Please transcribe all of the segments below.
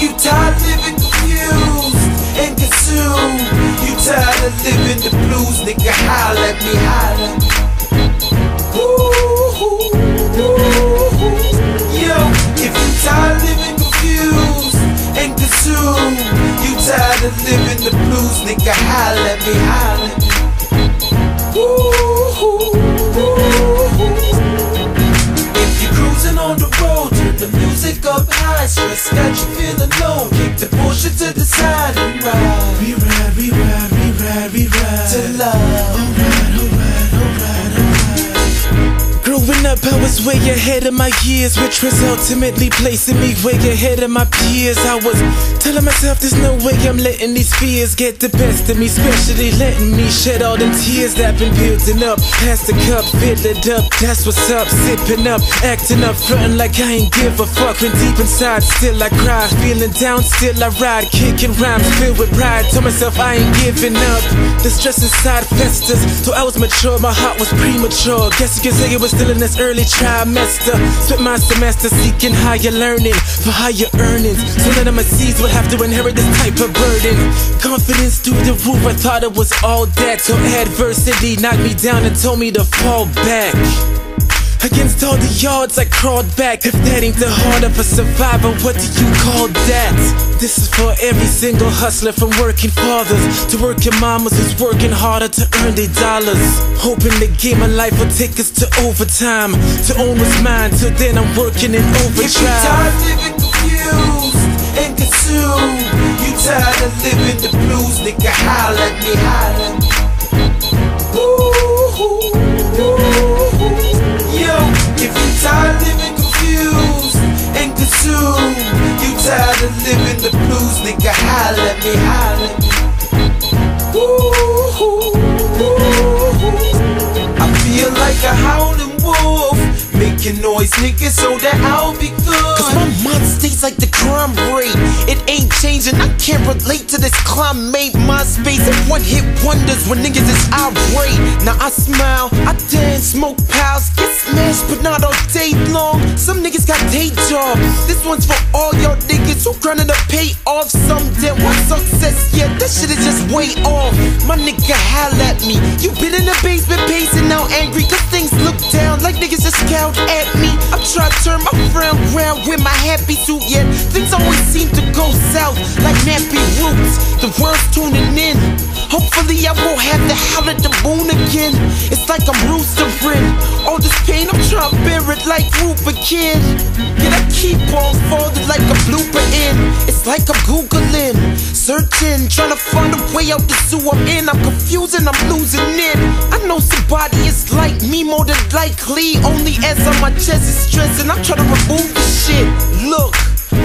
You tired of living confused and consumed. You tired of living the blues, nigga, holler at me, holler. Ooh, ooh, ooh. Yo, if you tired of living confused and consumed, you tired of living the blues, nigga, holler at me, holler. Ooh, ooh, ooh. If you're cruising on the road to the music of high stress, got you feeling low, kick the bullshit to the side and ride. We ride, we ride, we ride, we ride to love. Alright, alright, alright, alright. Growing up, I was way ahead of my years, which was ultimately placing me way ahead of my peers. I was telling myself there's no way I'm letting these fears get the best of me, especially letting me shed all them tears that been building up. Pass the cup, fill it up, that's what's up. Sipping up, acting up, fronting like I ain't give a fuck. When deep inside, still I cry, feeling down, still I ride. Kicking rhymes, filled with pride, told myself I ain't giving up. The stress inside festers, so I was mature, my heart was premature. Guess you could say it was still in this early trimester. Spent my semester seeking higher learning for higher earnings, so none of my seeds would have to inherit this type of burden. Confidence through the roof, I thought it was all that, till adversity knocked me down and told me to fall back. Against all the odds, I crawled back. If that ain't the heart of a survivor, what do you call that? This is for every single hustler, from working fathers to working mamas who's working harder to earn their dollars, hoping the game of life will take us to overtime, to own what's mine. Till then I'm working in overdrive. If you tired of living confused and consumed, you tired of living the blues, nigga, holler at me, holler. Ooh, ooh, ooh. If you tired of living confused and consumed, you tired of living the blues, nigga, holler at me, holler. Ooh, ooh. I feel like a howling wolf, making noise, nigga, so that I'll be good. Cause my mind stays like the crime rate, it ain't changing. I can't relate to this climate. My space and one hit wonders when niggas is irate. Now I smile, I dance, smoke pals, get smashed, but not all day long. Some niggas got day jobs. This one's for all y'all niggas who grinding to pay off someday. What success? Yeah, that shit is just way off. My nigga, holler at me. You been in the basement pacing, now angry, cause things look down like niggas just cow at me. I'm trying to turn my friend round with my happy suit, yet things always seem to go south like nappy roots. The world's tuning in, hopefully I won't have to howl at the moon again. It's like I'm roostering, all this pain I'm trying to bear it like Rupert Kid. Yet I keep on falling like a blooper in. It's like I'm googling, searching, trying to find a way out the zoo I'm in. I'm confusing, I'm losing it. I know somebody is like me, more than likely, only as on my chest is stressing, I'm trying to remove this shit. Look,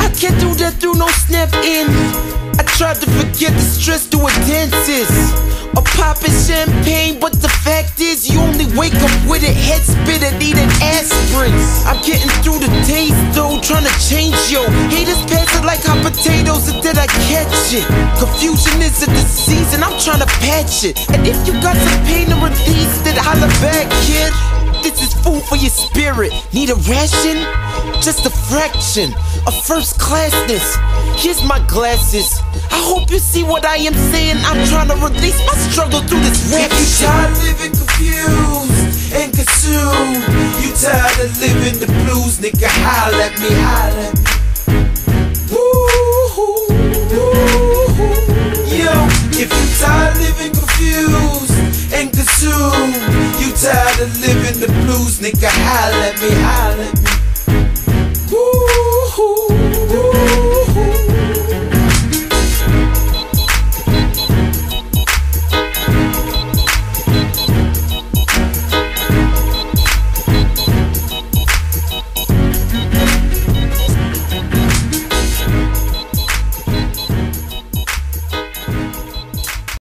I can't do that through no snap in. I tried to forget the stress through a dances or popping champagne, but the fact is you only wake up with a head spit and need an aspirin. I'm getting through the days though, trying to change yo. Haters pass it like hot potatoes, and then I catch it. Confusion is a disease and I'm trying to patch it. And if you got some pain to release, then holla back, kid. This is food for your spirit. Need a ration? Just a fraction of first classness. Here's my glasses, I hope you see what I am saying. I'm trying to release my struggle through this rap shit. You tired of living confused and consumed, you tired of living the blues, nigga, holler at me, holler. Ooh, ooh, ooh. Yo, if you tired of living confused and consumed, you tired of living the blues, nigga, holler at me, holler at me.